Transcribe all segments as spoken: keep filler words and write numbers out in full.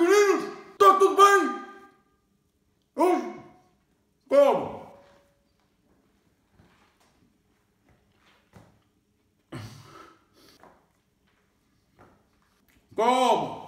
meninos? Tá tudo bem? Hoje? Como? Como?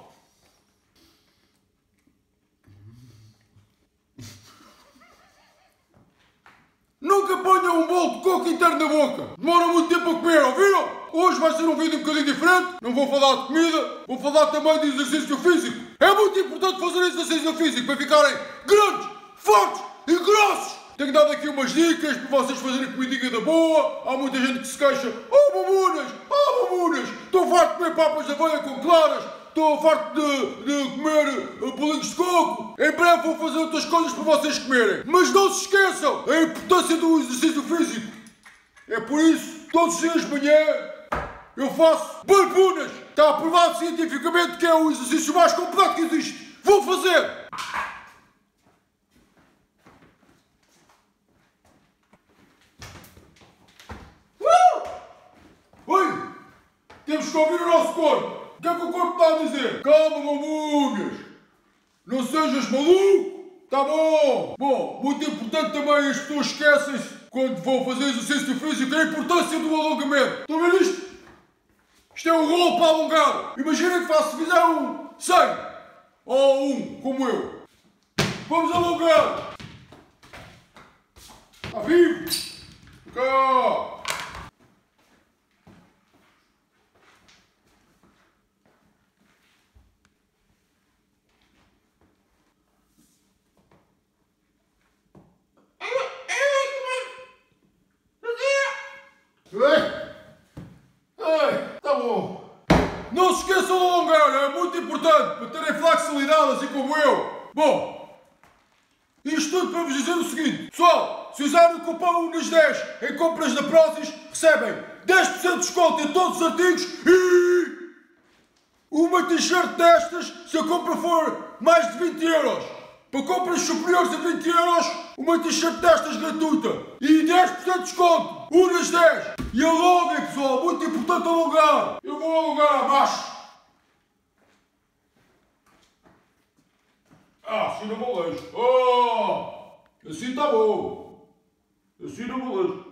Nunca ponham um bolo de coco inteiro na boca! Demora muito tempo a comer, ouviram? Hoje vai ser um vídeo um bocadinho diferente. Não vou falar de comida, vou falar também de exercício físico. É muito importante fazer exercício físico para ficarem grandes, fortes e grossos. Tenho dado aqui umas dicas para vocês fazerem comidinha da boa. Há muita gente que se queixa. Oh Bombunas, oh Bombunas, estou farto de comer papas de aveia com claras. Estou farto de, de comer bolinhos de coco. Em breve vou fazer outras coisas para vocês comerem. Mas não se esqueçam a importância do exercício físico. É por isso, todos os dias de manhã, eu faço bombunas. Está aprovado cientificamente que é o exercício mais completo que existe. Vou fazer! Uh! Oi! Temos que ouvir o nosso corpo. O que é que o corpo está a dizer? Calma, bombunas. Não sejas maluco. Está bom. Bom, muito importante também as pessoas esquecem-se quando vão fazer exercício físico a importância do alongamento. Estão a ver isto? Isto é um rolo para alongar. Imaginem que faço, se fizer um cem ou um, como eu. Vamos alongar. Está vivo? Cá. Não se esqueçam de alongar, é muito importante para terem flexibilidade assim como eu. Bom, isto tudo para vos dizer o seguinte, pessoal, se usarem o cupom um nas dez em compras da Prozis, recebem dez por cento de desconto em todos os artigos e uma t-shirt destas se a compra for mais de vinte euros. Para compras superiores a vinte euros, uma t-shirt destas gratuita e dez por cento de desconto, um nas dez. E alonguem, pessoal, muito importante alongar. Eu vou alongar abaixo. Ah, assim não vou longe. Oh, assim está bom. Assim não vou longe.